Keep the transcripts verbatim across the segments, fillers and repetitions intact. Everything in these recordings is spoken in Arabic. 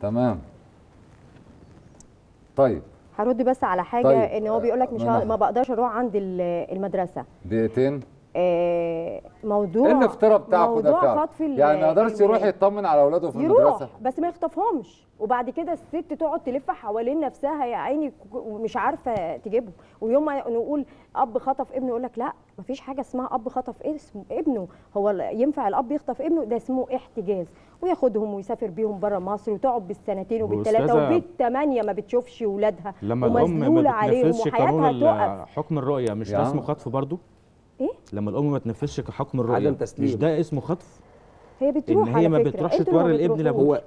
تمام. طيب هرد بس على حاجه. طيب. ان هو بيقول لك مش ما بقدرش اروح عند المدرسه. دقيقتين. آه موضوع ايه الافتراء بتاعكم ده فعلا؟ يعني ما يقدرش يروح يطمن على اولاده في المدرسه بس ما يخطفهمش، وبعد كده الست تقعد تلف حوالين نفسها يا عيني ومش عارفه تجيبهم. ويوم ما نقول اب خطف ابنه يقول لك لا ما فيش حاجه اسمها اب خطف ابنه، هو ينفع الاب يخطف ابنه؟ ده اسمه احتجاز، وياخدهم ويسافر بيهم بره مصر وتقعد بالسنتين وبالثلاثه وبالثمانيه ما بتشوفش اولادها ومسؤوله عليهم وحياتها توقف. حكم الرؤيه مش ده اسمه خطف برضه؟ إيه؟ لما الام ما تنفذش كحكم الرؤيه مش ده اسمه خطف؟ هي بتروح إن هي ما بتروحش توري الابن لابوه.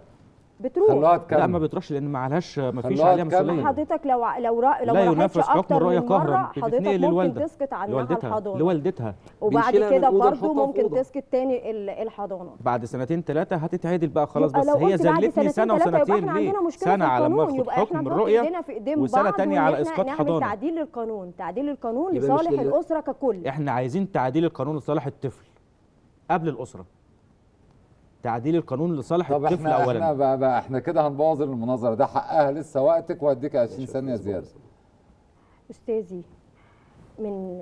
بتروح لا ما بتروحش لان ما عليهاش ما فيش عليها مسؤوليه. حضرتك لو لو را... لو ما ينفذش حكم الرؤيه قهرا بتتنقل للوالده، تسقط عنها الحضانه لوالدتها، وبعد كده برضه ممكن تسقط تاني الحضانه بعد سنتين ثلاثه هتتعدل بقى خلاص. بس هي زلتني سنه وسنتين ليه؟ سنه على ما اخد حكم الرؤيه وسنه ثانيه على اسقاط حضانه. تعديل القانون، تعديل القانون لصالح الاسره ككل. احنا عايزين تعديل القانون لصالح الطفل قبل الاسره، تعديل القانون لصالح الطفل اولا. طب احنا بقى, بقى احنا كده هنبوظ المناظره، ده حقها لسه وقتك وهديك عشرين ثانيه زياده. استاذي من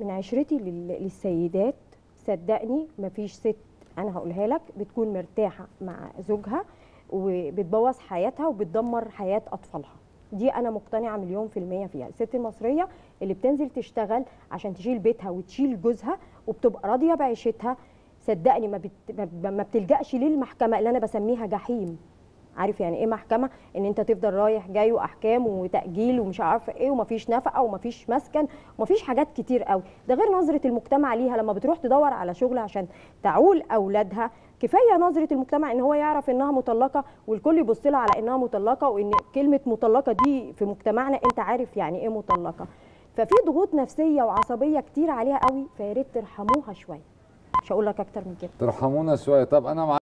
من عشرتي للسيدات صدقني مفيش ست انا هقولها لك بتكون مرتاحه مع زوجها وبتبوظ حياتها وبتدمر حياه اطفالها. دي انا مقتنعه مليون في الميه فيها. الست المصريه اللي بتنزل تشتغل عشان تشيل بيتها وتشيل جوزها وبتبقى راضيه بعيشتها صدقني ما, بت... ما بتلجأش للمحكمة اللي أنا بسميها جحيم. عارف يعني إيه محكمة؟ إن أنت تفضل رايح جاي وأحكام وتأجيل ومش عارفة إيه ومفيش نفقة ومفيش مسكن ومفيش حاجات كتير قوي. ده غير نظرة المجتمع ليها لما بتروح تدور على شغل عشان تعول أولادها. كفاية نظرة المجتمع إن هو يعرف إنها مطلقة والكل يبص لها على إنها مطلقة، وإن كلمة مطلقة دي في مجتمعنا أنت عارف يعني إيه مطلقة. ففي ضغوط نفسية وعصبية كتير عليها قوي، فياريت ترحموها شوية. مش هقول لك اكتر من كده، ترحمونا شويه. طب انا مع